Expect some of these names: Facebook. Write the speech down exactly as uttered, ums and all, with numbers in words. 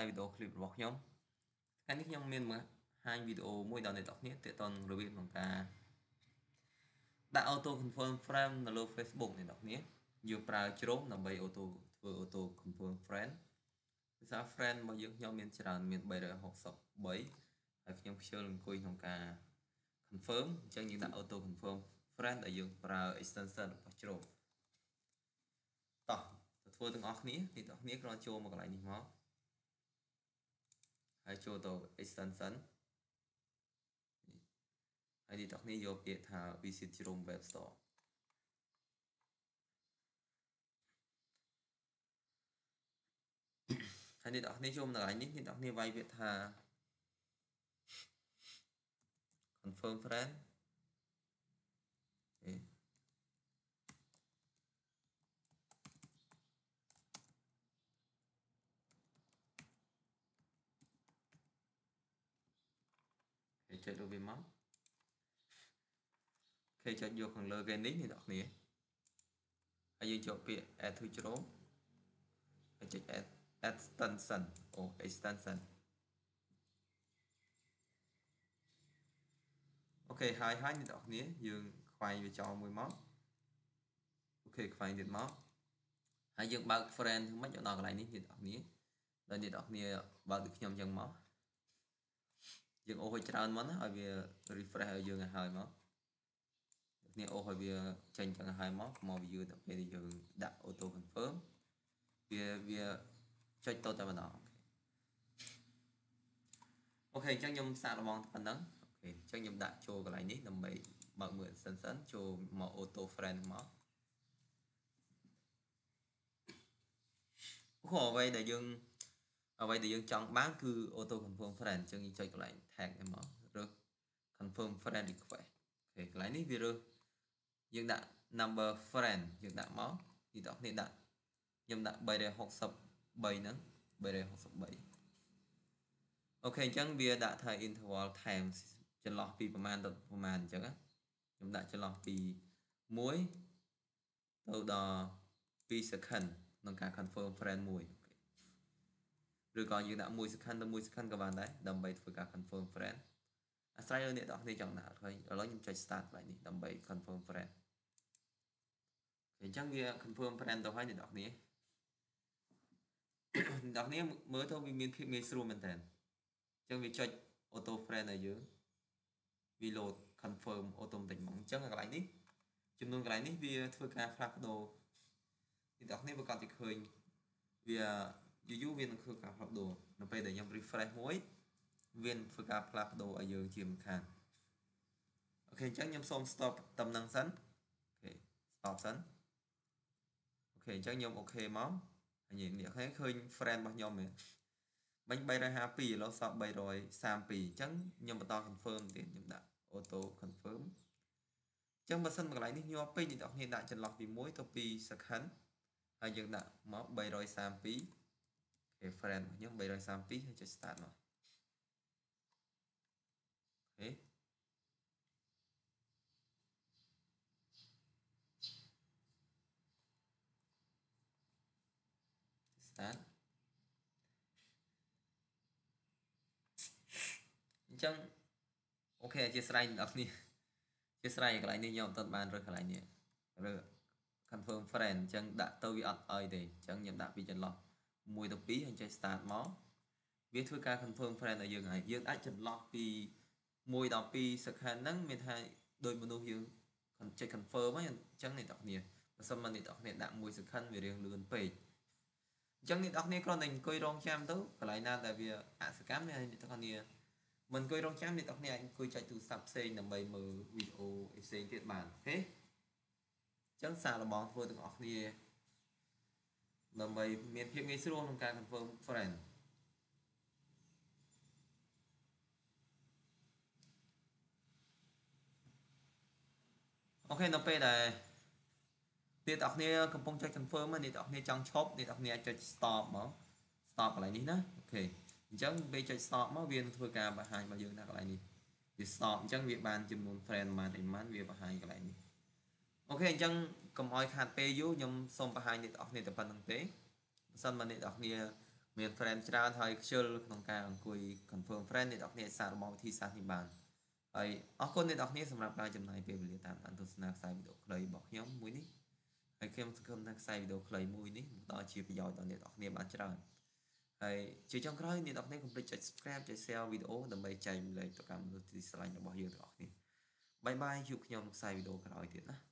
ta video clip của nhóm các anh nhóm miền mà hai video mỗi đầu để đọc nhé tệ toàn rồi biết bằng cả đã auto confirm friend là lô Facebook để đọc nhé nhiều pra chốt là bay auto vừa auto confirm friend giá friend bao nhiêu nhóm miền tràn miền bay rồi học sập bảy ở nhóm chơi lần cuối bằng cả confirm cho những đã auto confirm friend ở dương pra extension và chốt tỏ vừa từng óc ní thì óc ní còn cho một lại nhìn máu hãy cho tàu extension hãy đi óc ní vô biệt thảo visit room web store hãy đi óc ní cho một lại nhìn thì óc ní vay biệt thảo confirm friend chơi đồ viên máu khi cho vô còn lơ ghen thì đọc nè hãy dùng chỗ kia add to chỗ hãy check add extension or extension ok hai hai thì đọc nè dùng khoai về cho mười máu ok khoai điện máu hãy dùng bao friend thứ mấy chỗ nào lại nè thì đọc nè rồi thì đọc nè bao được nhầm chân máu dương ô hơi tràn món ở về refresh ở dương hai máu nè ô hơi về chân chân hai máu màu dương tập về dương đặt ô tô confirm về về cho tôi ta vào đó ok chân nhung xả là mong phần nắng ok chân nhung đặt cho cái này nít nằm bảy mở mượn sẵn sẵn cho màu ô tô friend máu khổ vậy để dương ở vậy thì dân chọn bán cứ auto confirm friend cho như chơi cái lại thang em mở rồi confirm friend được vậy thì cái này video dân đặt number friend dân đặt máu thì đọc nên đặt dân đặt bài để học sập bảy nữa bài để học sập bảy ok chẳng bia đã thay interval time chân lọt vì phần màn tập phần màn chẳng á dân đặt chân lọt vì muối tàu đò vì second nâng cả confirm friend mùi rồi còn như đã mùi sức khăn là mùi sức khăn các bạn đấy đầm bày với cả confirm friend à, sai hơn nữa đó thì chẳng nào thôi ở đó những chơi start lại đi đầm bày confirm friend thì chắc như confirm friend đâu hay thì đọc ní đọc ní mới thôi vì miếng khi miếng sưu mình thèn trong việc chơi auto friend ở dưới vì load confirm auto tỉnh mỏng chắc là cái này đi chúng tôi cái này vì thưa cả flap đồ thì đọc ní vừa còn thì khơi vì dù viên khơi cả pháp đồ nó phải để nhầm refresh hối viên khơi cả pháp đồ ở dưới chìm khàn ok chắc nhầm xong stop tầm năng sẵn ok stop sẵn ok chắc nhầm ok máu nhìn địa thấy khơi friend bằng nhầm này bánh bay ra happy nó sắp bay rồi sam pì chắc nhầm vào to confirm thì nhầm đã auto confirm chắc mà sân bằng lại đi nhô pin thì đọc hiện đại trần lọc vì mối tộc pì sạc hắn hay dừng đã máu bay rồi sam pì cái friend nhóm bây giờ sang pí hay chơi start rồi thế start chẳng ok chia sẻ đọc đi chia sẻ cái này đi nhau tận bàn rồi cái này nhỉ rồi confirm friend chẳng đã tôi bị ắt ơi thì chẳng nhận đã bị chân lọt mùi tập bí hành chơi start máu viết thưa ca confirm friend ở dương này dương đã chỉnh lọc vì mùi đọc vì sạc hành nắng mình hai đôi mùi đô dương còn chơi confirm á chẳng này đọc nè và xong mình đọc nè đạm mùi sạc hành vì riêng lươn phê chẳng này đọc nè con này cười rong chăm tấu cả lại nà tại vì ạ sạc cám này con nè mình cười rong chăm thì đọc nè anh cười chạy từ sạp xe nằm bày mờ video xe tiết bản thế chẳng xa là bóng vừa từng ọc nè làm vậy miền phía ngay xưa luôn cả confirm friend ok nó bây này đi đọc nè cầm phong chơi confirm mà đi đọc nè trong shop đi đọc nè chơi stop máu stop lại ní nữa ok chẳng bây chơi stop máu viên thua cả và hai mà dương đặt lại ní thì stop chẳng việc bàn chìm một friend mà thì mán việc và hai cái lại ní ok chẳng cầm hỏi khát pê dữ nhưng xong và hai nét ọc nét tập năng tế xong mà nét ọc nét miền friend ra thôi chưa không càng cùi confirm friend để đọc nhẹ sao màu thì sao thì bàn ấy ở con để đọc nhẹ xong làm bài chấm này về để tạm ăn thuốc snack sai video lấy bỏ nhóm mũi ní ấy kem kem đang sai video lấy mũi ní đó chỉ bây giờ toàn để đọc nhẹ bạn chơi ấy chỉ trong cái để đọc nhẹ không phải chạy subscribe chạy share video để mấy chạy lấy tất cả mọi thứ thì sai nó bỏ nhiều đọc nhẹ bye bye chụp nhóm sai video cái loại thế đó.